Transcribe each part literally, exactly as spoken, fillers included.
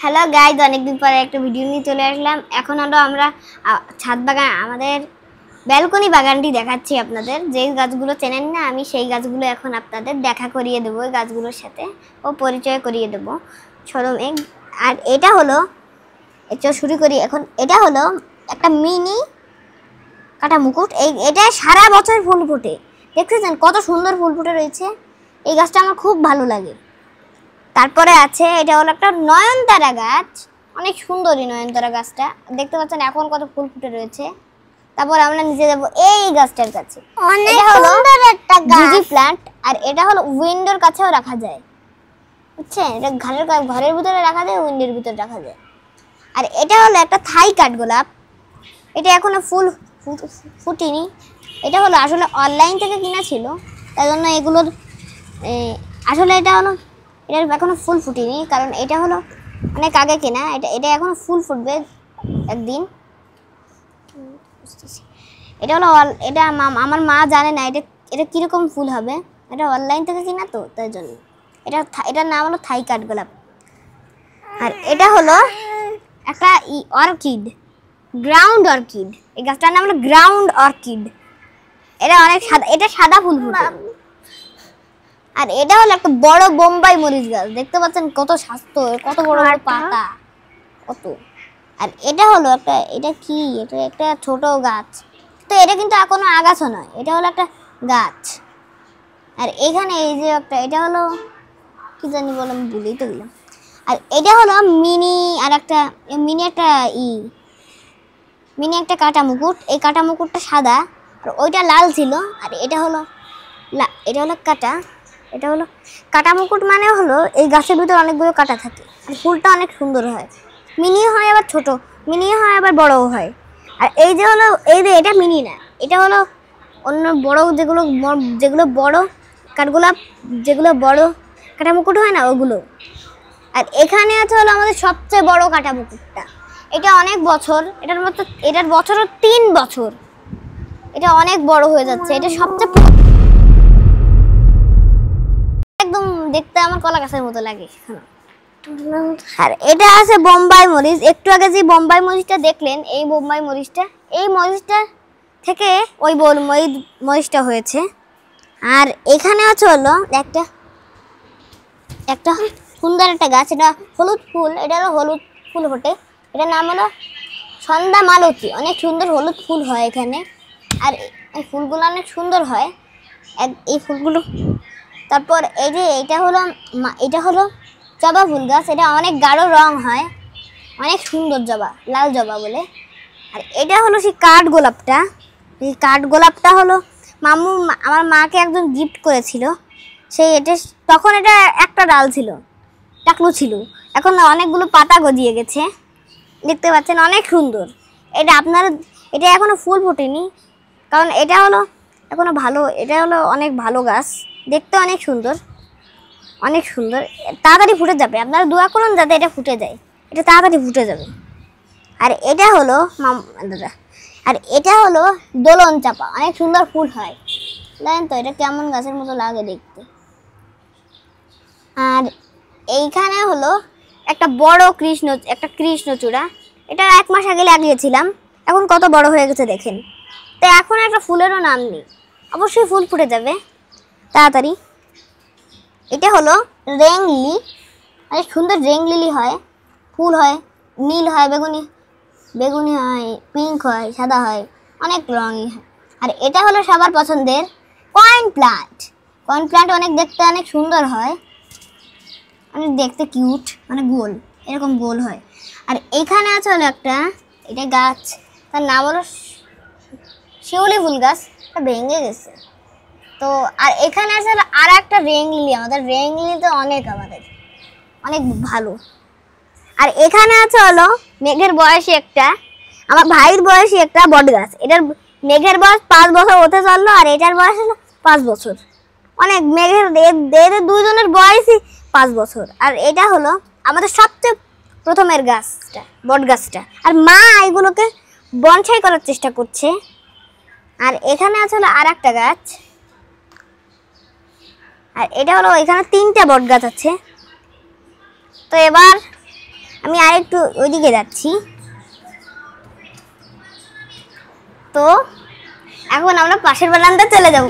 Hello guys, অনেকদিন পরে একটা ভিডিও নিয়ে চলে আসলাম। এখন হলো আমরা ছাদ বাগান, আমাদের ব্যালকনি বাগানটি দেখাচ্ছি আপনাদের। যেই গাছগুলো চেনেন না, আমি সেই গাছগুলো এখন আপনাদের দেখা করিয়ে দেবো, এই গাছগুলোর সাথে ও পরিচয় করিয়ে দেবো সরমে। আর এটা হলো, এটা শুরু করি এখন। এটা হলো একটা মিনি কাটা মুকুট, এই এটা সারা বছর ফুল ফোটে। দেখতেছেন কত সুন্দর ফুল ফুটে রয়েছে, এই গাছটা আমার খুব ভালো লাগে। তারপরে আছে, এটা হলো একটা নয়নতারা গাছ, অনেক সুন্দরই নয়নতারা গাছটা। দেখতে পাচ্ছেন এখন কত ফুল ফুটে রয়েছে। তারপর আমরা নিচে যাব এই গাছটার কাছে, অনেক সুন্দর একটা জিজি প্ল্যান্ট। আর এটা হলো উইন্ডোর কাছেও রাখা যায়, বুঝছেন, এটা ঘরের ঘরের ভিতরে রাখা যায়, উইন্ডোর ভিতরে রাখা যায়। আর এটা হলো একটা থাই কাঠগোলাপ, এটা এখনো ফুল ফুটিনি। এটা হলো আসলে অনলাইন থেকে কিনা ছিল, তাই জন্য এগুলোর আসলে এটা হলো এটার এখনো ফুল ফুটিনি, কারণ এটা হলো অনেক আগে কেনা। এটা এটা এখনো ফুল ফুটবে একদিন। এটা হলো এটা আমার মা জানে না এটা এটা কীরকম ফুল হবে, এটা অনলাইন থেকে কিনা তো, তাই জন্য। এটা এটার নাম হলো থাই কাঠগোলাপ। আর এটা হলো একটা অর্কিড, গ্রাউন্ড অর্কিড, এই গাছটার নাম হলো গ্রাউন্ড অর্কিড। এটা অনেক সাদা, এটা সাদা ফুল ফুটে। আর এটা হলো একটা বড় বোম্বাই মরিচ গাছ, দেখতে পাচ্ছেন কত স্বাস্থ্য, কত বড় বড় পাতা কত। আর এটা হলো একটা, এটা কি, এটা একটা ছোট গাছ তো, এটা কিন্তু কোনো আগাছা নয়, এটা হলো একটা গাছ। আর এখানে এই যে একটা, এটা হলো কি জানি বললাম, ভুলেই তো গেলাম। আর এটা হলো মিনি, আর একটা মিনি একটা ই মিনি একটা কাটা মুকুট, এই কাটা মুকুটটা সাদা, আর ওইটা লাল ছিল। আর এটা হলো এটা হলো কাটা এটা হলো কাটা মুকুট, মানে হলো এই গাছের ভিতরে অনেকগুলো কাটা থাকে, আর ফুলটা অনেক সুন্দর হয়, মিনি হয়, আবার ছোট মিনি হয়, আবার বড়ও হয়। আর এই যে হলো, এই যে এটা মিনি না, এটা হলো অন্য বড়, যেগুলো যেগুলো বড় কাঠগোলাপ, যেগুলো বড় কাটা মুকুট হয় না, ওগুলো। আর এখানে আছে হলো আমাদের সবচেয়ে বড় কাটা মুকুটটা, এটা অনেক বছর, এটার মতো এটার বছরও তিন বছর, এটা অনেক বড় হয়ে যাচ্ছে। এটা সবচেয়ে একদম দেখতে আমার কলা গাছের মতো লাগে। আর এটা আছে বোম্বাই মরিচ, একটু আগে যে বোম্বাই মরিচটা দেখলেন, এই বোম্বাই মরিচটা, এই মরিচটা থেকে ওই বল মরিচটা হয়েছে। আর এখানে আছে হলো একটা একটা সুন্দর একটা গাছ, এটা হলুদ ফুল, এটা হলো হলুদ ফুল ফোটে, এটার নাম হলো সন্ধ্যা মালতী, অনেক সুন্দর হলুদ ফুল হয় এখানে। আর এই ফুলগুলো অনেক সুন্দর হয়, এই ফুলগুলো। তারপর এই যে এটা হলো এটা হলো জবা ফুল গাছ, এটা অনেক গাঢ় রং হয়, অনেক সুন্দর জবা, লাল জবা বলে। আর এটা হলো সেই কাঠগোলাপটা, এই কাঠগোলাপটা হলো মামু আমার মাকে একজন গিফট করেছিল, সেই এটা তখন এটা একটা ডাল ছিল, টাকলু ছিল, এখন অনেকগুলো পাতা গজিয়ে গেছে, দেখতে পাচ্ছেন অনেক সুন্দর। এটা আপনারা, এটা এখনও ফুল ফোটেনি, কারণ এটা হলো এখনও ভালো, এটা হলো অনেক ভালো গাছ, দেখতে অনেক সুন্দর, অনেক সুন্দর, তাড়াতাড়ি ফুটে যাবে। আপনারা দোয়া করুন যাতে এটা ফুটে যায়, এটা তাড়াতাড়ি ফুটে যাবে। আর এটা হলো মাম দাদা, আর এটা হলো দোলন চাপা, অনেক সুন্দর ফুল হয়, জানেন তো, এটা কেমন গাছের মতো লাগে দেখতে। আর এইখানে হলো একটা বড় কৃষ্ণ, একটা কৃষ্ণচূড়া, এটা এক মাস আগে লাগিয়েছিলাম, এখন কত বড় হয়ে গেছে দেখেন। তো এখন একটা ফুলেরও নাম নেই, অবশ্যই ফুল ফুটে যাবে তাড়াতাড়ি। এটা হলো রেং লিলি, অনেক সুন্দর রেং লিলি হয়, ফুল হয়, নীল হয়, বেগুনি বেগুনি হয়, পিঙ্ক হয়, সাদা হয়, অনেক রঙই হয়। আর এটা হলো সবার পছন্দের কয়েন প্লান্ট, কয়েন প্লান্ট অনেক দেখতে অনেক সুন্দর হয়, অনেক দেখতে কিউট, মানে গোল, এরকম গোল হয়। আর এখানে আছে হলো একটা, এটা গাছ, তার নাম হলো শিউলি ফুল গাছ, তা ভেঙে গেছে তো। আর এখানে আছে আর একটা রেংলি, আমাদের রেংলি তো অনেক, আমাদের অনেক ভালো। আর এখানে আছে হলো মেঘের বয়সী একটা, আমার ভাইয়ের বয়সী একটা বট গাছ, এটার মেঘের বয়স পাঁচ বছর হতে চললো, আর এটার বয়স হলো পাঁচ বছর, অনেক মেঘের, এদের দুজনের বয়সই পাঁচ বছর। আর এটা হলো আমাদের সবচেয়ে প্রথমের গাছটা, বট গাছটা। আর মা এগুলোকে বনসাই করার চেষ্টা করছে। আর এখানে আছে হলো আর একটা গাছ, আর এটা হলো, এখানে তিনটা বট গাছ আছে। তো এবার আমি আর একটু ওইদিকে যাচ্ছি। তো এখন আমরা পাশের বারান্দা চলে যাব।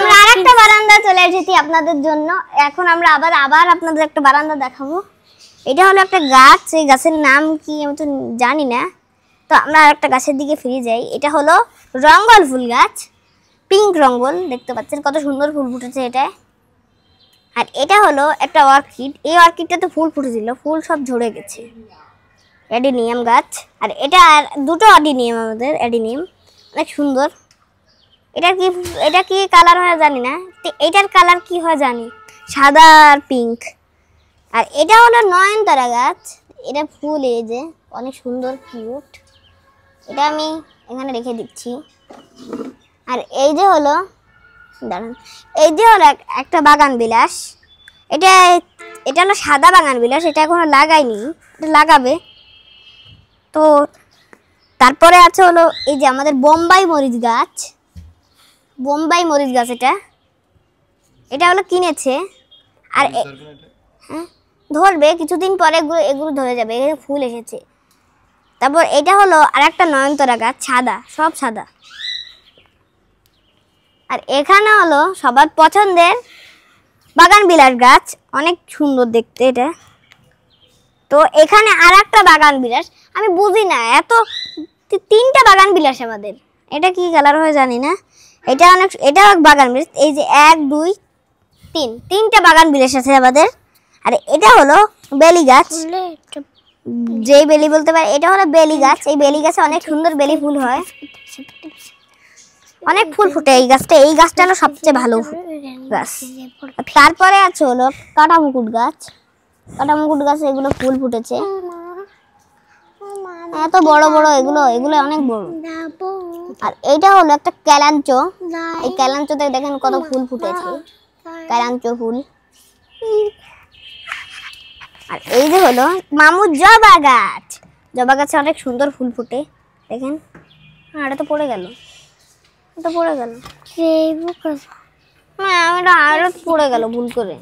আমরা আর একটা বারান্দা চলে এসেছি আপনাদের জন্য। এখন আমরা আবার আবার আপনাদের একটা বারান্দা দেখাবো। এটা হলো একটা গাছ, এই গাছের নাম কি আমি তো জানি না। তো আমরা আর একটা গাছের দিকে ফিরে যাই। এটা হলো রঙ্গল ফুল গাছ, পিঙ্ক রঙ্গল, দেখতে পাচ্ছেন কত সুন্দর ফুল ফুটেছে এটায়। আর এটা হলো একটা অর্কিড, এই অর্কিডটা তো ফুল ফুটেছিল, ফুল সব ঝরে গেছে, অ্যাডিনিয়াম গাছ। আর এটা আর দুটো অ্যাডিনিয়াম, আমাদের অ্যাডিনিয়াম অনেক সুন্দর। এটা কি এটা কি কালার হয় জানি না, এটার কালার কি হয় জানি, সাদা আর পিঙ্ক। আর এটা হলো নয়নতারা গাছ, এটা ফুল এই যে অনেক সুন্দর কিউট, এটা আমি এখানে রেখে দিচ্ছি। আর এই যে হলো দাঁড়ান, এই যে হলো একটা বাগান বিলাস, এটা এটা হলো সাদা বাগান বিলাস, এটা এখনো লাগাইনি, এটা লাগাবে। তো তারপরে আছে হলো এই যে আমাদের বোম্বাই মরিচ গাছ, বোম্বাই মরিচ গাছ এটা এটা হলো কিনেছে। আর হ্যাঁ ধরবে কিছুদিন পরে এগুলো এগুলো ধরে যাবে, এখানে ফুল এসেছে। তারপর এটা হলো আর একটা নয়নতারা গাছ, সাদা, সব সাদা। আর এখানে হলো সবার পছন্দের বাগান বিলাস গাছ, অনেক সুন্দর দেখতে এটা। তো এখানে আর একটা বাগান বিলাস, আমি বুঝি না এত তিনটা বাগান বিলাস আমাদের, এটা কি কালার হয় জানি না। এটা অনেক, এটা বাগান বিলাস, এই যে এক দুই তিন তিনটা বাগান বিলাস আছে আমাদের। আর এটা হলো বেলি গাছ, যেই বেলি বলতে পারে, এটা হলো বেলি গাছ। এই বেলি গাছে অনেক সুন্দর বেলি ফুল হয়, অনেক ফুল ফুটে এই গাছটা, এই গাছটা হলো সবচেয়ে ভালো গাছ। তারপরে আছে হলো কাটামুকুট গাছ, কাটামুকুট গাছে এগুলো ফুল ফুটেছে, এত বড় বড় এগুলো, এগুলো অনেক বড়। আর এটা হলো একটা ক্যালাঞ্চো, এই ক্যালাঞ্চোতে দেখেন কত ফুল ফুটেছে, ক্যালাঞ্চো ফুল। আর এই যে হলো মামুর জবা গাছ, জবা গাছে অনেক সুন্দর ফুল ফুটে দেখেন। হ্যাঁ এটা তো পড়ে গেল, এটা পড়ে গেল, হ্যাঁ এটা আরো পড়ে গেল ভুল করে।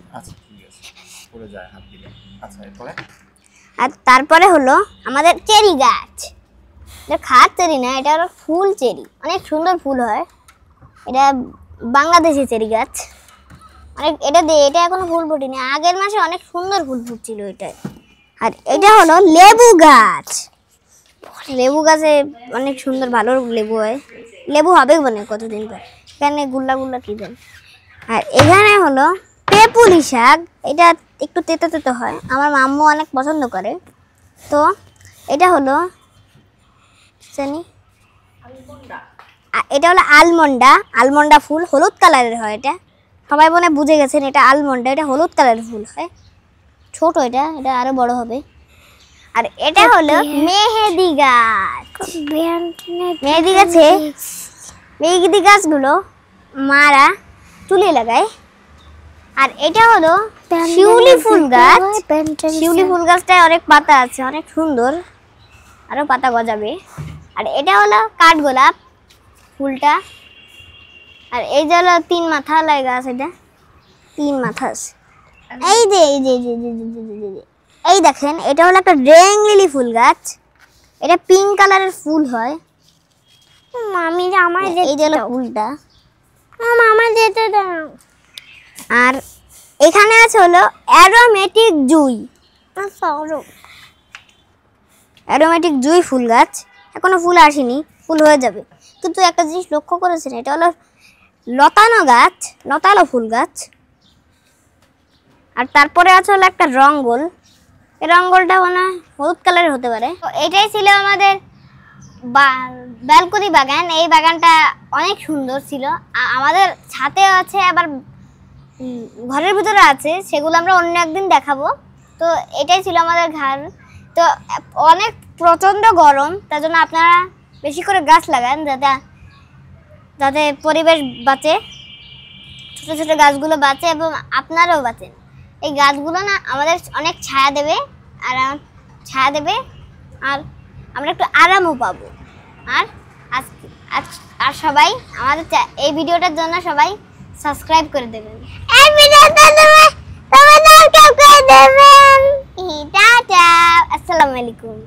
আর তারপরে হলো আমাদের চেরি গাছ, এটা খাট চেরি না, এটা হলো ফুল চেরি, অনেক সুন্দর ফুল হয়, এটা বাংলাদেশি চেরি গাছ। অনেক এটা দিয়ে এটা এখনো ফুল ফুটেনি, আগের মাসে অনেক সুন্দর ফুল ফুটছিল এটায়। আর এটা হলো লেবু গাছ, লেবু গাছে অনেক সুন্দর ভালো লেবু হয়, লেবু হবে মানে কতদিন পর, এখানে গুল্লা গুল্লা কি দেন। আর এখানে হলো পেপুলি শাক, এটা একটু তেতো তেতো হয়, আমার মাম্মু অনেক পছন্দ করে। তো এটা হলো জানি, এটা হলো আলমন্ডা, আলমন্ডা ফুল হলুদ কালারের হয়, এটা সবাই মনে বুঝে গেছেন, এটা আলমন্ডা, এটা হলুদ কালারের ফুল হয়, ছোট এটা, এটা আরো বড় হবে। আর এটা হলো মেহেদি গাছ, মেহেদি গাছে মেহেদি গাছগুলো মারা তুলে লাগায়। আর এটা হলো শিউলি ফুল গাছ, শিউলি ফুল গাছটায় অনেক পাতা আছে, অনেক সুন্দর, আরো পাতা গজাবে। আর এটা হলো কাঠগোলাপ ফুলটা। আর এই যে হলো তিন মাথা লাই গাছ, এটা তিন মাথা আছে, এই যে এই যে এই দেখেন, এটা হলো একটা রেঙ্গিলি ফুল গাছ, এটা পিঙ্ক কালারের ফুল হয়। আমি আমার এই যে হলো ফুলটা, আমার যেতে দাও। আর এখানে আছে হলো অ্যারোমেটিক জুই, অ্যারোমেটিক জুই ফুল গাছ, এখনো ফুল আসেনি, ফুল হয়ে যাবে। কিন্তু একটা জিনিস লক্ষ্য করেছেন, এটা হলো লতানো গাছ, লতালো ফুল গাছ। আর তারপরে আছে হলো একটা রঙ্গল, এই রঙ্গলটা মানে হলুদ কালারের হতে পারে। তো এটাই ছিল আমাদের ব্যালকনি বাগান, এই বাগানটা অনেক সুন্দর ছিল। আমাদের ছাদে আছে, আবার ঘরের ভিতরে আছে, সেগুলো আমরা অন্য একদিন দেখাবো। তো এটাই ছিল আমাদের ঘর। তো অনেক প্রচণ্ড গরম, তার জন্য আপনারা বেশি করে গাছ লাগান, যাতে যাতে পরিবেশ বাঁচে, ছোটো ছোটো গাছগুলো বাঁচে এবং আপনারাও বাঁচেন। এই গাছগুলো না আমাদের অনেক ছায়া দেবে, আর ছায়া দেবে আর আমরা একটু আরামও পাবো। আর আজ আর সবাই আমাদের এই ভিডিওটার জন্য সবাই সাবস্ক্রাইব করে দেবেন। আসসালামু আলাইকুম।